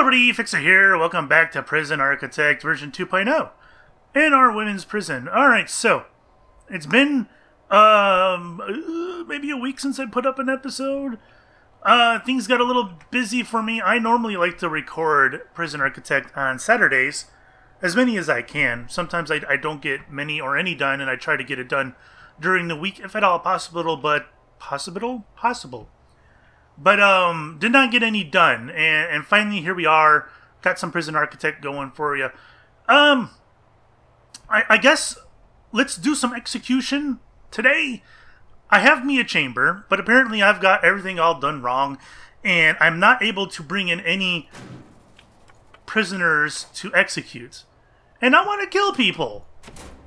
Hello everybody, Fixer here. Welcome back to Prison Architect version 2.0 in our women's prison. Alright, so it's been maybe a week since I put up an episode. Things got a little busy for me. I normally like to record Prison Architect on Saturdays, as many as I can. Sometimes I don't get many or any done, and I try to get it done during the week if at all possible, but possible. But did not get any done, and finally here we are. Got some Prison Architect going for you. I guess let's do some execution today. I have me a chamber, but apparently I've got everything all done wrong, and I'm not able to bring in any prisoners to execute. And I want to kill people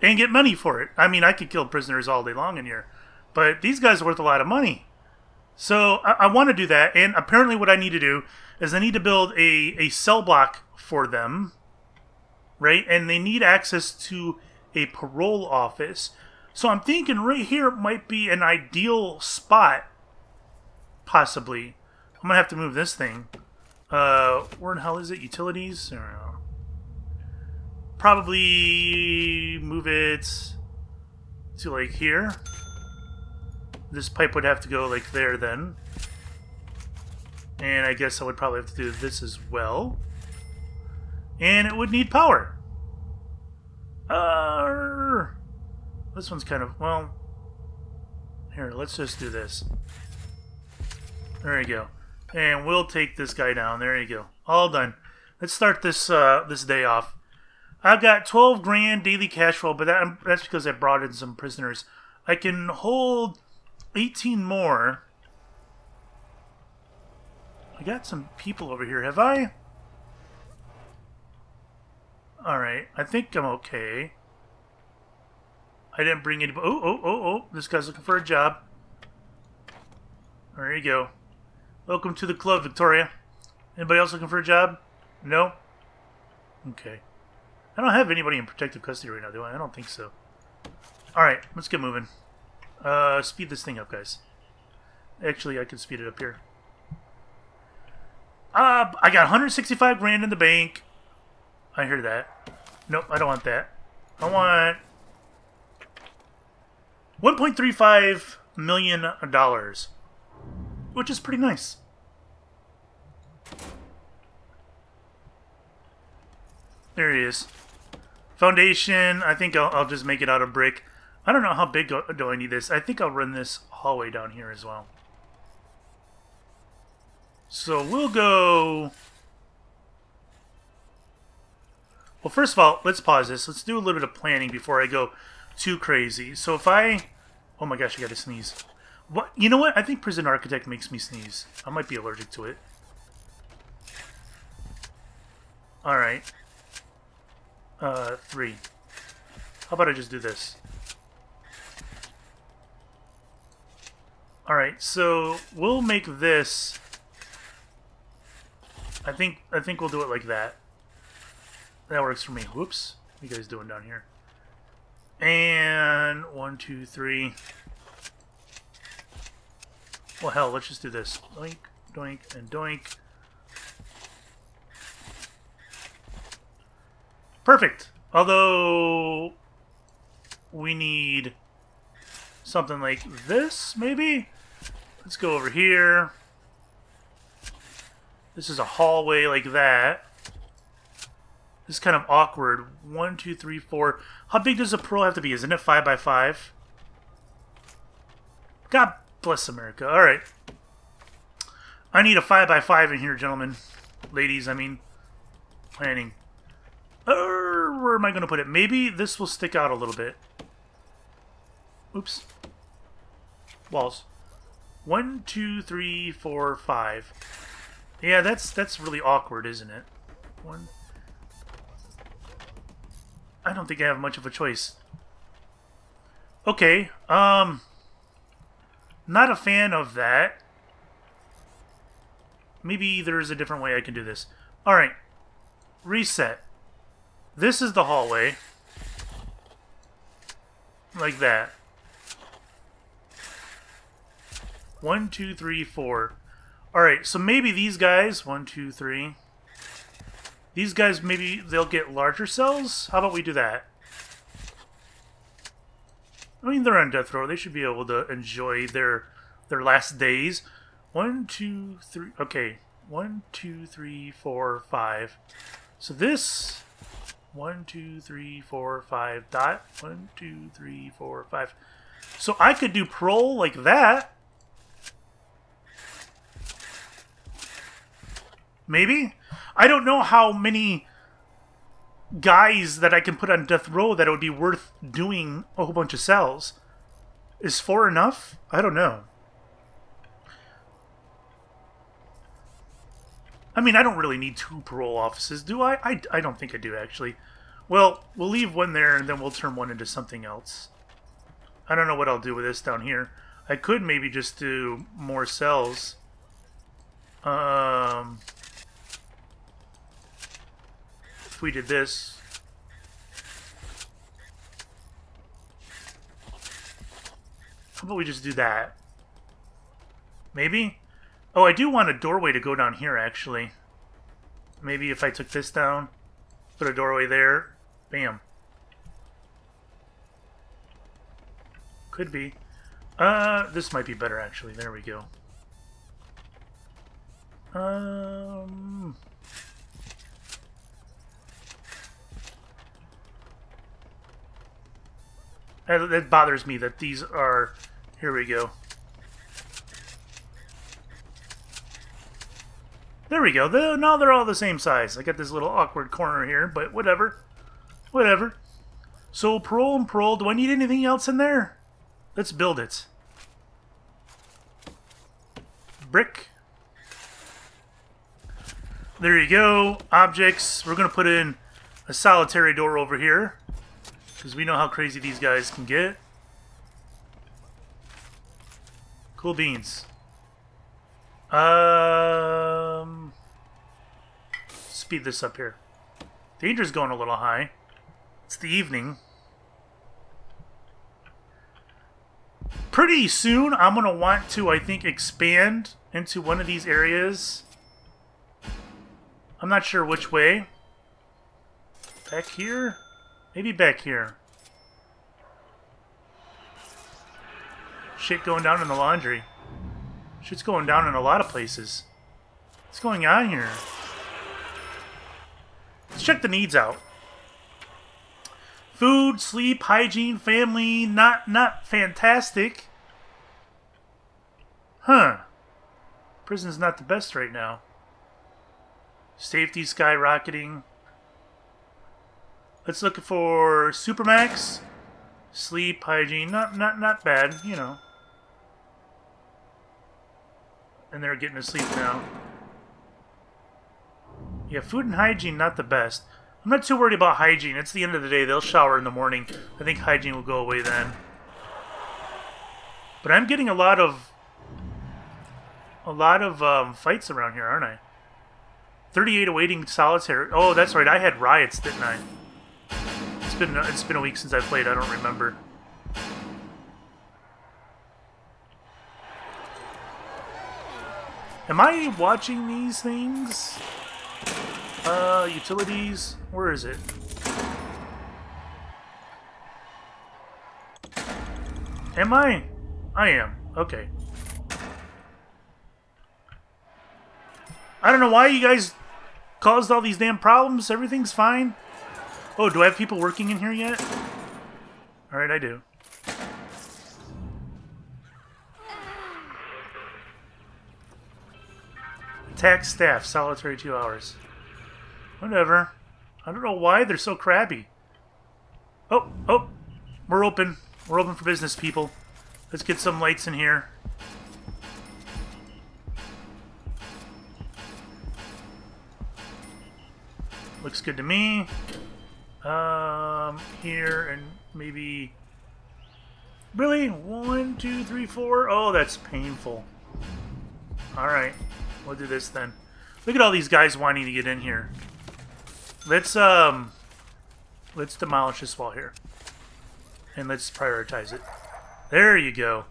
and get money for it. I mean, I could kill prisoners all day long in here, but these guys are worth a lot of money. So I want to do that, and apparently what I need to do is I need to build a cell block for them, right? And they need access to a parole office. So I'm thinking right here might be an ideal spot, possibly. I'm going to have to move this thing. Where in hell is it? Utilities? I don't know. Probably move it to, like, here. This pipe would have to go, like, there then. And I guess I would probably have to do this as well. And it would need power. This one's kind of... well... here, let's just do this. There you go. And we'll take this guy down. There you go. All done. Let's start this this day off. I've got 12 grand daily cash flow, but that's because I brought in some prisoners. I can hold... 18 more. I got some people over here, have I? Alright, I think I'm okay. I didn't bring any... oh, this guy's looking for a job. There you go. Welcome to the club, Victoria. Anybody else looking for a job? No? Okay. I don't have anybody in protective custody right now, do I? I don't think so. Alright, let's get moving. Speed this thing up, guys. Actually, I can speed it up here. I got 165 grand in the bank. I hear that. Nope, I don't want that. I want $1.35 million, which is pretty nice. There he is. Foundation, I think I'll just make it out of brick. I don't know how big do I need this. I think I'll run this hallway down here as well. So we'll go... well, first of all, let's pause this. Let's do a little bit of planning before I go too crazy. So if I... oh my gosh, I gotta sneeze. What? You know what? I think Prison Architect makes me sneeze. I might be allergic to it. Alright. 3. How about I just do this? Alright, so we'll make this... I think we'll do it like that. That works for me. Whoops. What are you guys doing down here? And 1, 2, 3. Well, hell, let's just do this. Doink, doink, and doink. Perfect! Although... we need... something like this, maybe? Let's go over here. This is a hallway like that. This is kind of awkward. 1, 2, 3, 4. How big does a parole have to be? Isn't it 5 by 5? God bless America. Alright. I need a 5 by 5 in here, gentlemen. Ladies, I mean. Planning. Or where am I going to put it? Maybe this will stick out a little bit. Oops. Walls. 1, 2, 3, 4, 5. Yeah, that's really awkward, isn't it? 1. I don't think I have much of a choice. Okay. Not a fan of that. Maybe there's a different way I can do this. Alright. Reset. This is the hallway. Like that. 1, 2, 3, 4. Alright, so maybe these guys... 1, 2, 3. These guys, maybe they'll get larger cells? How about we do that? I mean, they're on death row. They should be able to enjoy their last days. 1, 2, 3... Okay. 1, 2, 3, 4, 5. So this... 1, 2, 3, 4, 5... Dot. 1, 2, 3, 4, 5. So I could do parole like that. Maybe? I don't know how many guys that I can put on death row that it would be worth doing a whole bunch of cells. Is 4 enough? I don't know. I mean, I don't really need 2 parole offices, do I? I don't think I do, actually. Well, we'll leave one there, and then we'll turn one into something else. I don't know what I'll do with this down here. I could maybe just do more cells. If we did this... How about we just do that? Maybe? Oh, I do want a doorway to go down here, actually. Maybe if I took this down, put a doorway there, bam. Could be. This might be better, actually. There we go. That bothers me that these are... Here we go. There we go. Now they're all the same size. I got this little awkward corner here, but whatever. Whatever. So, parole and parole. Do I need anything else in there? Let's build it. Brick. There you go. Objects. We're going to put in a solitary door over here, because we know how crazy these guys can get. Cool beans. Speed this up here. Danger's going a little high. It's the evening. Pretty soon, I'm going to want to, I think, expand into one of these areas. I'm not sure which way. Back here? Maybe back here. Shit going down in the laundry. Shit's going down in a lot of places. What's going on here? Let's check the needs out. Food, sleep, hygiene, family, not fantastic. Huh. Prison's not the best right now. Safety skyrocketing. Let's look for Supermax, sleep, hygiene, not bad, you know. And they're getting to sleep now. Yeah, food and hygiene, not the best. I'm not too worried about hygiene. It's the end of the day. They'll shower in the morning. I think hygiene will go away then. But I'm getting a lot of fights around here, aren't I? 38 awaiting solitary. Oh, that's right. I had riots, didn't I? It's been a week since I played. I don't remember. Am I watching these things? Utilities. Where is it? Am I? I am. Okay. I don't know why you guys caused all these damn problems. Everything's fine. Oh, do I have people working in here yet? Alright, I do. Attack staff. Solitary 2 hours. Whatever. I don't know why they're so crabby. Oh, oh. We're open. We're open for business, people. Let's get some lights in here. Looks good to me. Here and maybe... Really? 1, 2, 3, 4? Oh, that's painful. Alright. We'll do this then. Look at all these guys wanting to get in here. Let's demolish this wall here. And let's prioritize it. There you go.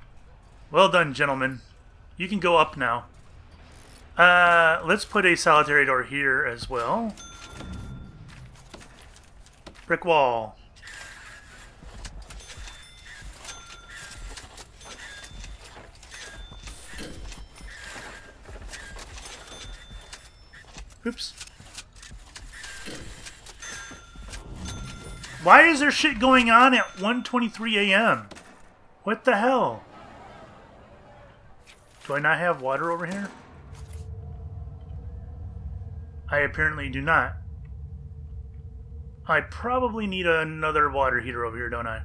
Well done, gentlemen. You can go up now. Let's put a solitary door here as well. Brick wall. Oops. Why is there shit going on at 1:23 a.m.? What the hell? Do I not have water over here? I apparently do not. I probably need another water heater over here, don't I?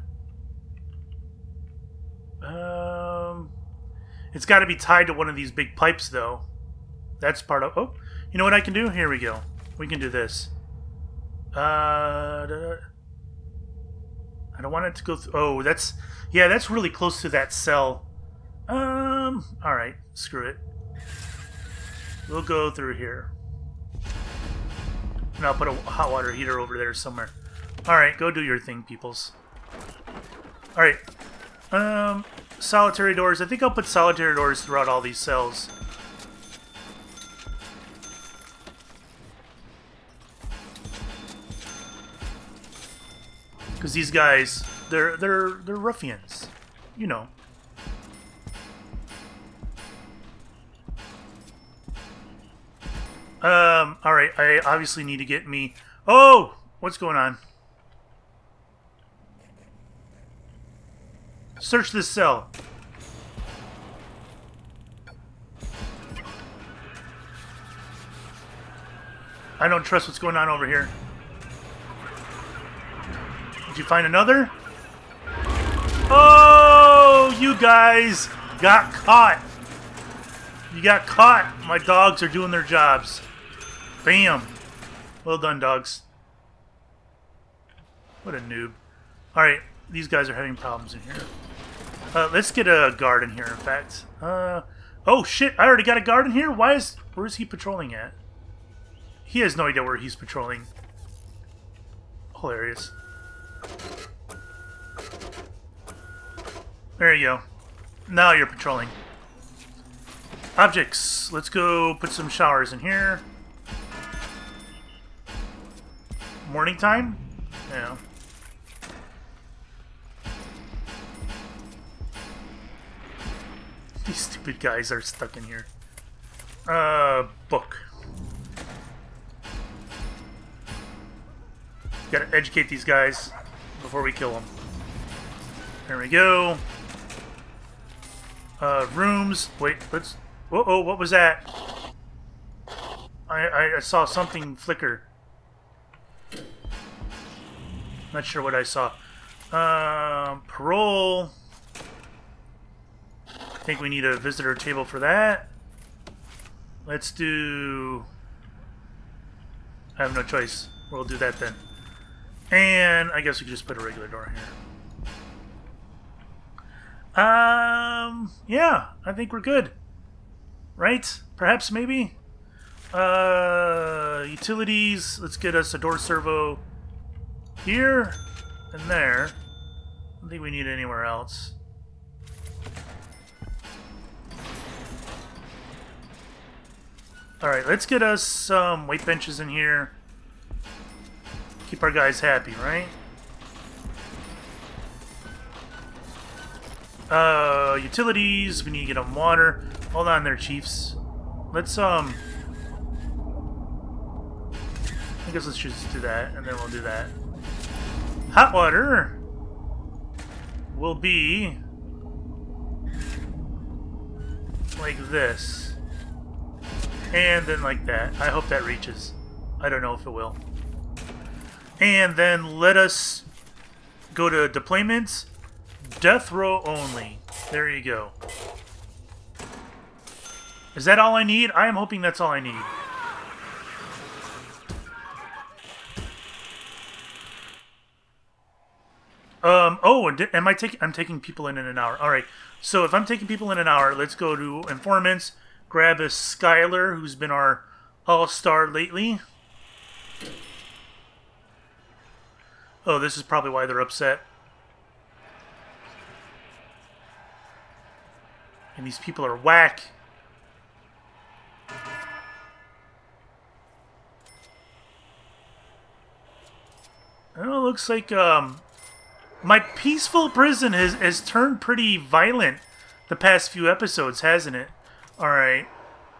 It's got to be tied to one of these big pipes, though. That's part of... Oh, you know what I can do? Here we go. We can do this. I don't want it to go through... Oh, that's... Yeah, that's really close to that cell. Alright, screw it. We'll go through here. And I'll put a hot water heater over there somewhere. Alright, go do your thing, peoples. Alright. Solitary doors. I think I'll put solitary doors throughout all these cells. Because these guys, they're ruffians, you know. All right, I obviously need to get me... Oh! What's going on? Search this cell. I don't trust what's going on over here. Did you find another? Oh! You guys got caught! You got caught! My dogs are doing their jobs. Bam! Well done, dogs. What a noob. Alright, these guys are having problems in here. Let's get a guard in here, in fact. Oh, shit! I already got a guard in here? Why is... Where is he patrolling at? He has no idea where he's patrolling. Hilarious. There you go. Now you're patrolling. Objects. Let's go put some showers in here. Morning time? Yeah. These stupid guys are stuck in here. Book. Gotta educate these guys before we kill them. There we go. Rooms. Wait, let's... Uh-oh, what was that? I saw something flicker. Not sure what I saw. Parole. I think we need a visitor table for that. Let's do... I have no choice. We'll do that then. And I guess we can just put a regular door here. Yeah, I think we're good. Right? Perhaps, maybe? Utilities. Let's get us a door servo. Here and there. I don't think we need anywhere else. Alright, let's get us some weight benches in here. Keep our guys happy, right? Utilities. We need to get them water. Hold on there, Chiefs. Let's, I guess let's just do that, and then we'll do that. Hot water will be like this, and then like that. I hope that reaches. I don't know if it will. And then let us go to deployments, death row only. There you go. Is that all I need? I am hoping that's all I need. Oh, am I taking... I'm taking people in an hour. Alright, so if I'm taking people in an hour, let's go to informants, grab a Skylar, who's been our all-star lately. Oh, this is probably why they're upset. And these people are whack. I don't know, it looks like my peaceful prison has turned pretty violent the past few episodes, hasn't it? Alright.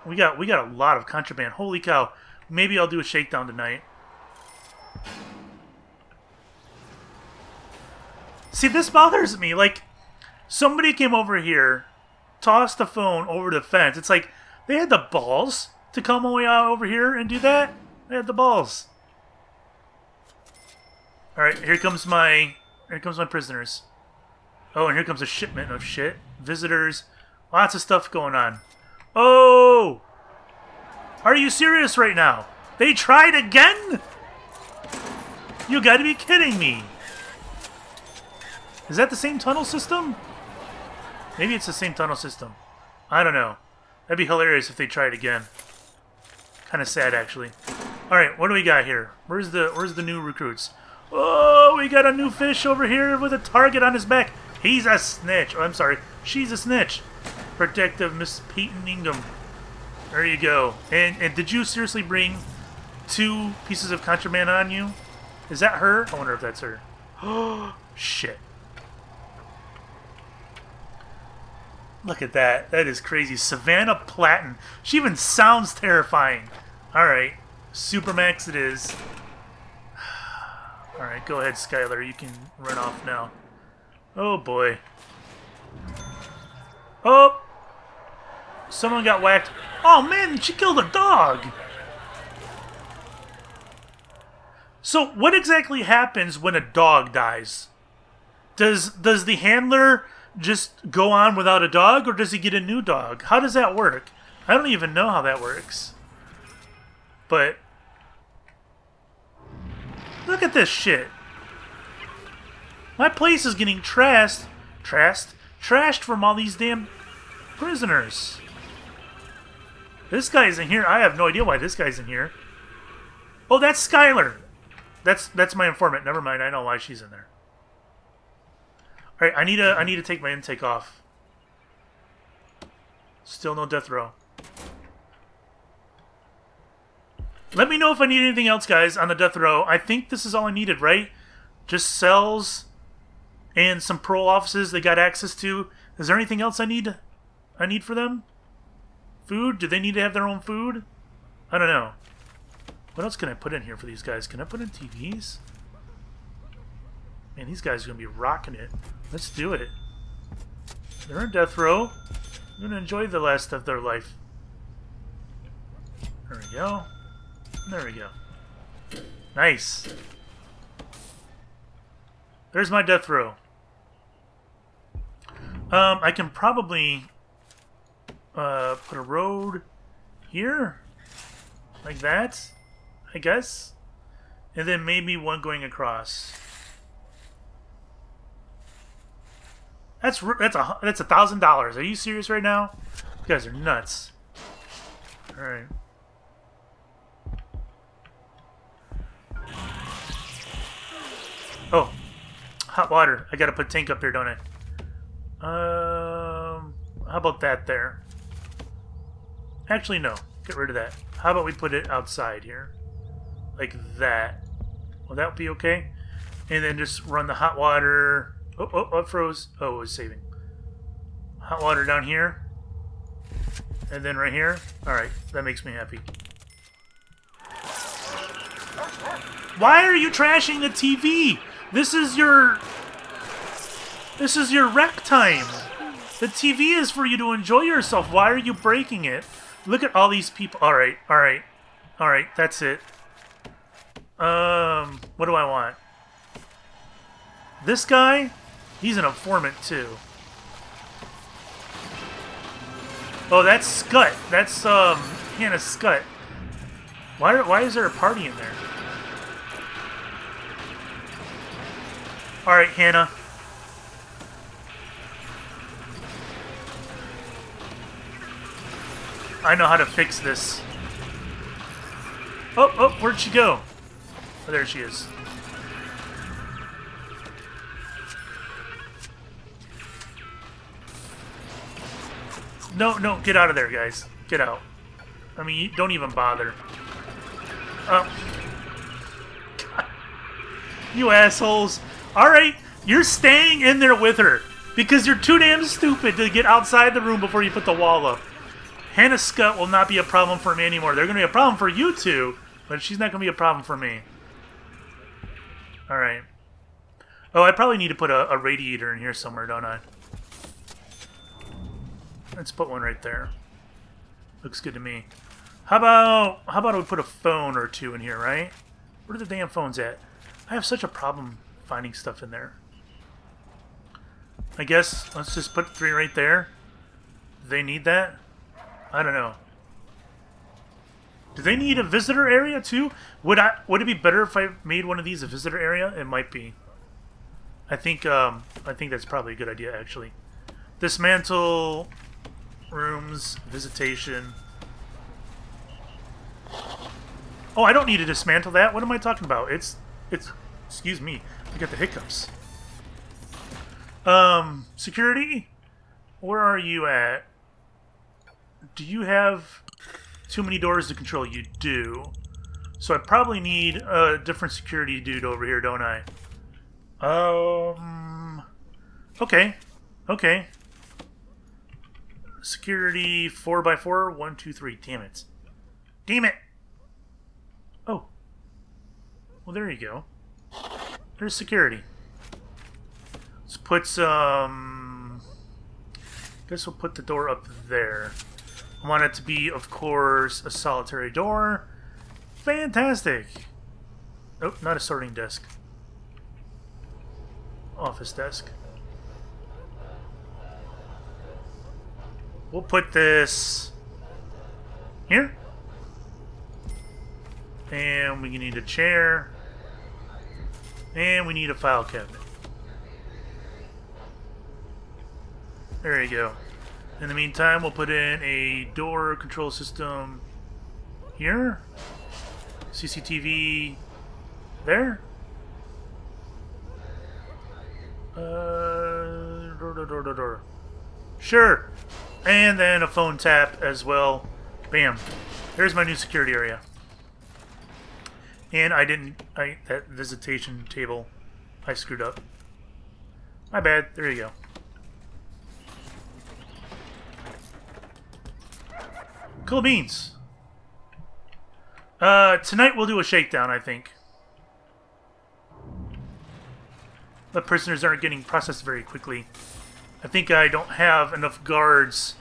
We got a lot of contraband. Holy cow. Maybe I'll do a shakedown tonight. See, this bothers me. Like, somebody came over here, tossed the phone over the fence. It's like, they had the balls to come all the way out over here and do that. They had the balls. Alright, here comes my prisoners. Oh, and here comes a shipment of shit. Visitors. Lots of stuff going on. Oh! Are you serious right now? They tried again? You gotta be kidding me. Is that the same tunnel system? Maybe it's the same tunnel system. I don't know. That'd be hilarious if they tried again. Kind of sad, actually. Alright, what do we got here? Where's the new recruits? Oh, we got a new fish over here with a target on his back. He's a snitch. Oh, I'm sorry. She's a snitch. Protective Miss Peyton Ingham. There you go. And did you seriously bring 2 pieces of contraband on you? Is that her? I wonder if that's her. Oh, shit. Look at that. That is crazy. Savannah Platten. She even sounds terrifying. Alright. Supermax it is. Alright, go ahead, Skylar. You can run off now. Oh, boy. Oh! Someone got whacked. Oh, man, she killed a dog! So, what exactly happens when a dog dies? Does the handler just go on without a dog, or does he get a new dog? How does that work? I don't even know how that works. But... look at this shit. My place is getting trashed from all these damn prisoners. This guy's in here. I have no idea why this guy's in here. Oh, that's Skylar. That's my informant. Never mind. I know why she's in there. All right, I need to take my intake off. Still no death row. Let me know if I need anything else, guys, on the death row. I think this is all I needed, right? Just cells and some parole offices they got access to. Is there anything else I need for them? Food? Do they need to have their own food? I don't know. What else can I put in here for these guys? Can I put in TVs? Man, these guys are going to be rocking it. Let's do it. They're in death row. I'm going to enjoy the last of their life. There we go. There we go. Nice. There's my death row. I can probably put a road here, like that, I guess, and then maybe one going across. That's $1,000. Are you serious right now? You guys are nuts. All right. Oh, hot water. I gotta put tank up here, don't I? How about that there? Actually, no. Get rid of that. How about we put it outside here? Like that. Will that be okay? And then just run the hot water... Oh, it froze. Oh, it was saving. Hot water down here. And then right here. Alright, that makes me happy. Why are you trashing the TV? This is your wreck time. The TV is for you to enjoy yourself. Why are you breaking it? Look at all these people. Alright, alright. Alright, that's it. What do I want? This guy? He's an informant, too. Oh, that's Scutt. That's, Hannah Scutt. Why is there a party in there? Alright, Hannah. I know how to fix this. Oh, where'd she go? Oh, there she is. No, get out of there, guys. Get out. I mean, you don't even bother. Oh. God. You assholes. Alright, you're staying in there with her. Because you're too damn stupid to get outside the room before you put the wall up. Hannah Scutt will not be a problem for me anymore. They're going to be a problem for you two, but she's not going to be a problem for me. Alright. Oh, I probably need to put a radiator in here somewhere, don't I? Let's put one right there. Looks good to me. How about we put a phone or two in here, right? Where are the damn phones at? I have such a problem finding stuff in there. I guess let's just put 3 right there. Do they need that? I don't know. Do they need a visitor area too? Would it be better if I made one of these a visitor area? It might be. I think that's probably a good idea actually. Dismantle rooms, visitation. Oh, I don't need to dismantle that. What am I talking about? It's excuse me. I got the hiccups. Security? Where are you at? Do you have too many doors to control? You do. So I probably need a different security dude over here, don't I? Okay. Security 4x4, 1, 2, 3. Damn it. Damn it! Oh. Well, there you go. There's security. Let's put some... I guess we'll put the door up there. I want it to be, of course, a solitary door. Fantastic! Oh, not a sorting desk. Office desk. We'll put this... here. And we need a chair. And we need a file cabinet. There you go. In the meantime, we'll put in a door control system here. CCTV there. Door. Sure. And then a phone tap as well. Bam. There's my new security area. And that visitation table, I screwed up. My bad. There you go. Cool beans. Tonight we'll do a shakedown, I think. The prisoners aren't getting processed very quickly. I think I don't have enough guards.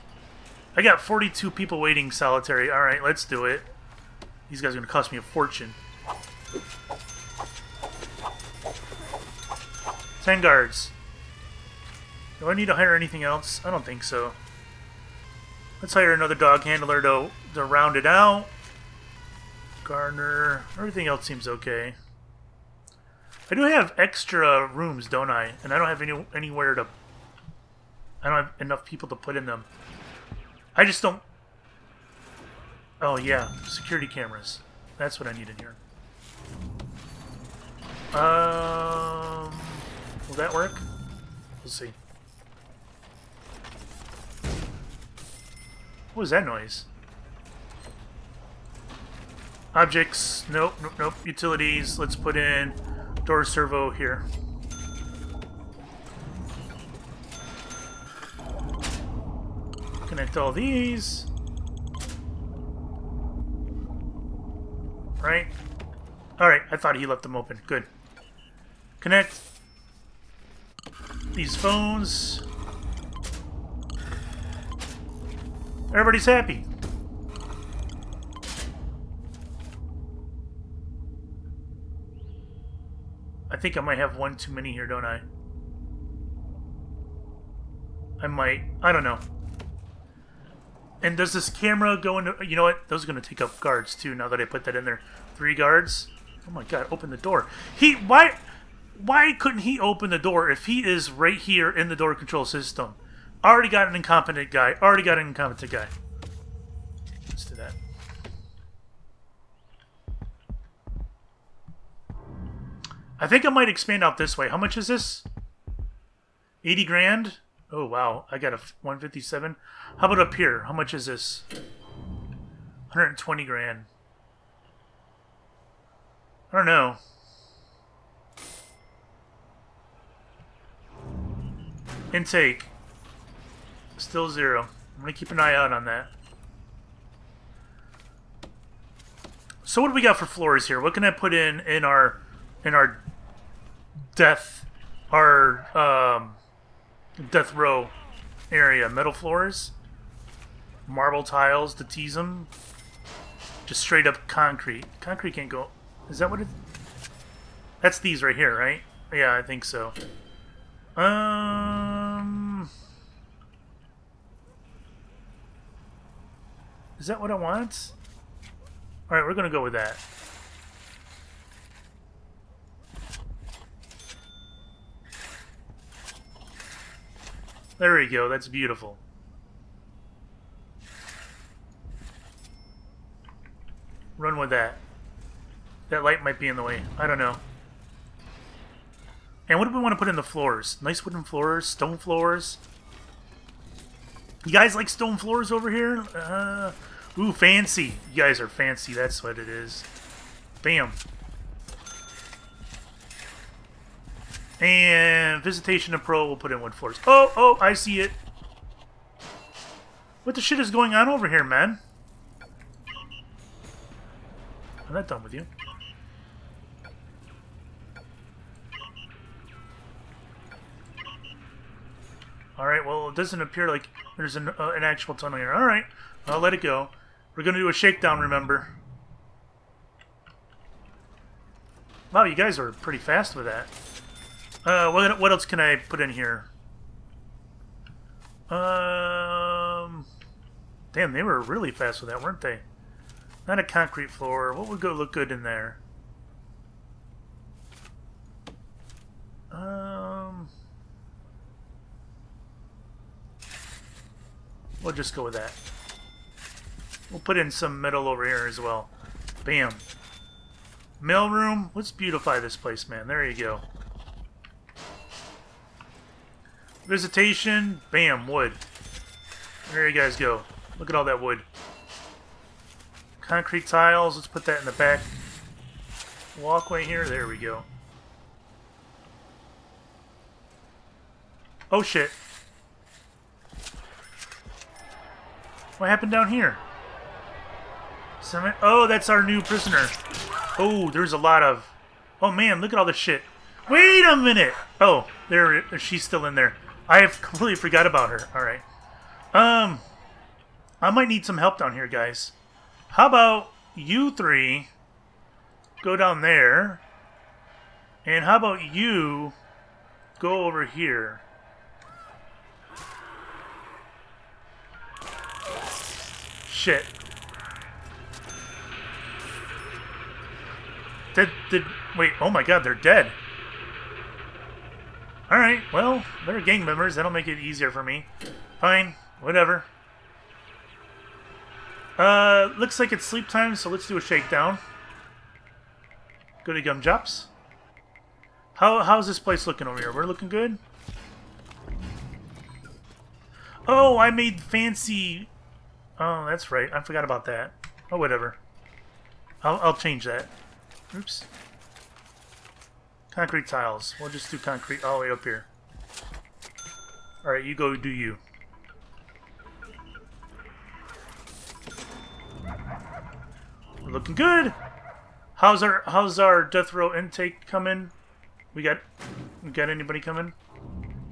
I got 42 people waiting solitary. Alright, let's do it. These guys are going to cost me a fortune. 10 guards. Do I need to hire anything else? I don't think so. Let's hire another dog handler to round it out. Gardener. Everything else seems okay. I do have extra rooms, don't I? And I don't have anywhere to... I don't have enough people to put in them. I just don't... Oh, yeah. Security cameras. That's what I need in here. Will that work? We'll see. What was that noise? Objects. Nope. Utilities. Let's put in door servo here. Connect all these. Right? Alright, I thought he left them open. Good. Connect these phones. Everybody's happy. I think I might have one too many here, don't I? I might. I don't know. And does this camera go into... You know what? Those are going to take up guards, too, now that I put that in there. 3 guards. Oh, my God. Open the door. Why couldn't he open the door if he is right here in the door control system? Already got an incompetent guy. Let's do that. I think I might expand out this way. How much is this? 80 grand? Oh, wow. I got a 157. How about up here? How much is this? 120 grand. I don't know. Intake. Still zero. I'm going to keep an eye out on that. So what do we got for floors here? What can I put in our death, our death row area? Metal floors, marble tiles to tease them, just straight up concrete. Concrete can't go. Is that what it? That's these right here, right? Yeah, I think so. Is that what I want? All right, we're gonna go with that. There we go. That's beautiful. Run with that. That light might be in the way. I don't know. And what do we want to put in the floors? Nice wooden floors, stone floors. You guys like stone floors over here? Ooh, fancy. You guys are fancy. That's what it is. Bam. And visitation to pro. We'll put in wood floors. Oh, oh, I see it. What the shit is going on over here, man? I'm not done with you. Alright, well, it doesn't appear like there's an actual tunnel here. Alright, I'll let it go. We're going to do a shakedown, remember. Wow, you guys are pretty fast with that. What else can I put in here? Damn, they were really fast with that, weren't they? Not a concrete floor. What would go look good in there? We'll just go with that. We'll put in some metal over here as well. Bam. Mail room. Let's beautify this place, man. There you go. Visitation. Bam. Wood. There you guys go. Look at all that wood. Concrete tiles. Let's put that in the back. Walkway here. There we go. Oh, shit. What happened down here? Oh, that's our new prisoner. Oh, there's a lot of... Oh, man, look at all this shit. Wait a minute! Oh, there, she's still in there. I have completely forgot about her. Alright. I might need some help down here, guys. How about you three go down there? And how about you go over here? Shit. Wait, oh my god, they're dead. Alright, well, they're gang members. That'll make it easier for me. Fine, whatever. Looks like it's sleep time, so let's do a shakedown. Go to Gum Jobs. How's this place looking over here? We're looking good? Oh, I made fancy... Oh, that's right. I forgot about that. Oh, whatever. I'll change that. Oops. Concrete tiles. We'll just do concrete all the way up here. Alright, you go do you. We're looking good! How's our death row intake coming? We got anybody coming?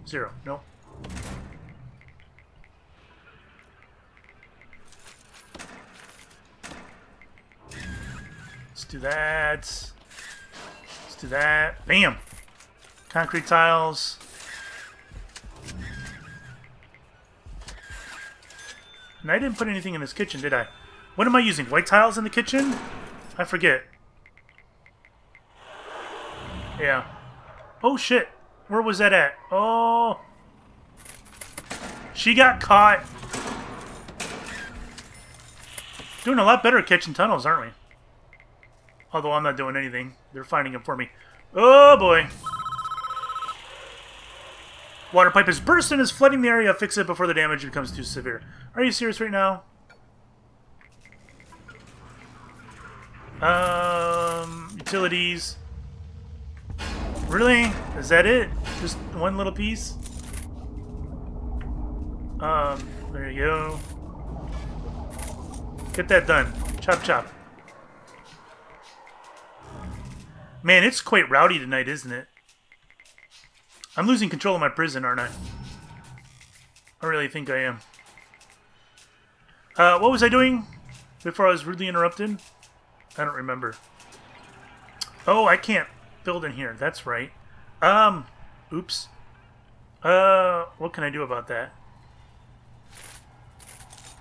Zero. Nope. Do that. Let's do that. Bam! Concrete tiles. And I didn't put anything in this kitchen, did I? What am I using? White tiles in the kitchen? I forget. Yeah. Oh shit! Where was that at? Oh! She got caught! Doing a lot better at kitchen tunnels, aren't we? Although I'm not doing anything. They're finding him for me. Oh, boy. Water pipe is burst and is flooding the area. Fix it before the damage becomes too severe. Are you serious right now? Utilities. Really? Is that it? Just one little piece? There you go. Get that done. Chop, chop. Man, it's quite rowdy tonight, isn't it? I'm losing control of my prison, aren't I? I really think I am. What was I doing before I was rudely interrupted? I don't remember. Oh, I can't build in here. That's right. Oops. What can I do about that?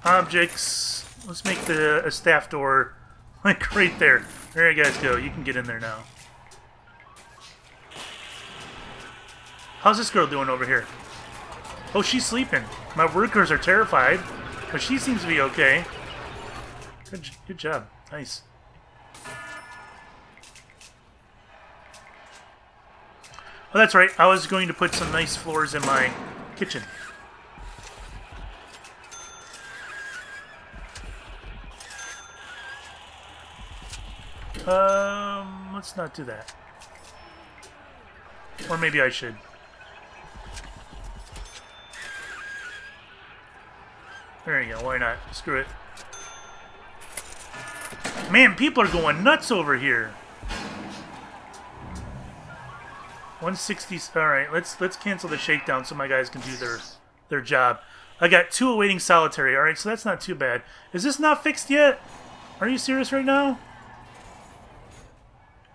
Objects. Let's make the a staff door like right there. There you guys go. You can get in there now. How's this girl doing over here? Oh, she's sleeping. My workers are terrified, but she seems to be okay. Good job. Nice. Oh, that's right. I was going to put some nice floors in my kitchen. Let's not do that. Or maybe I should. There you go. Why not? Screw it. Man, people are going nuts over here. 160. All right, let's cancel the shakedown so my guys can do their job. I got 2 awaiting solitary. All right, so that's not too bad. Is this not fixed yet? Are you serious right now?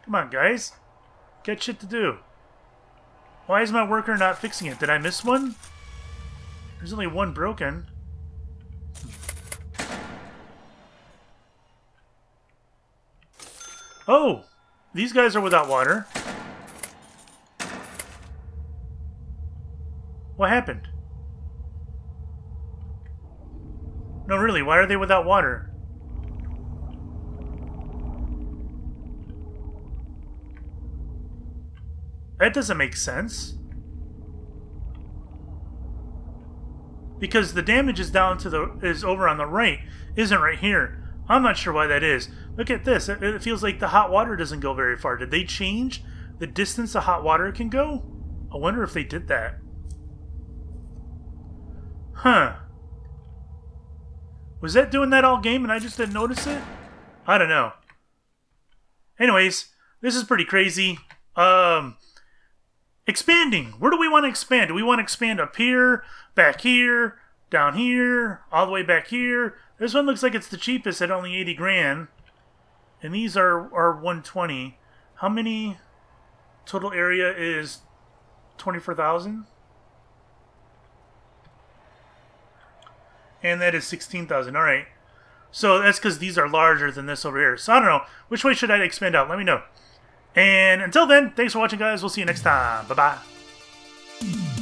Come on, guys. Get shit to do. Why is my worker not fixing it? Did I miss one? There's only one broken. Oh! These guys are without water. What happened? No, really, why are they without water? That doesn't make sense. Because the damage is down to the is over on the right, isn't right here. I'm not sure why that is. Look at this. It feels like the hot water doesn't go very far. Did they change the distance the hot water can go? I wonder if they did that. Huh. Was that doing that all game and I just didn't notice it? I don't know. Anyways, this is pretty crazy. Expanding. Where do we want to expand? Do we want to expand up here, back here, down here, all the way back here? This one looks like it's the cheapest at only 80 grand. And these are 120. How many total area is 24,000? And that is 16,000. All right. So that's because these are larger than this over here. So I don't know. Which way should I expand out? Let me know. And until then, thanks for watching, guys. We'll see you next time. Bye-bye.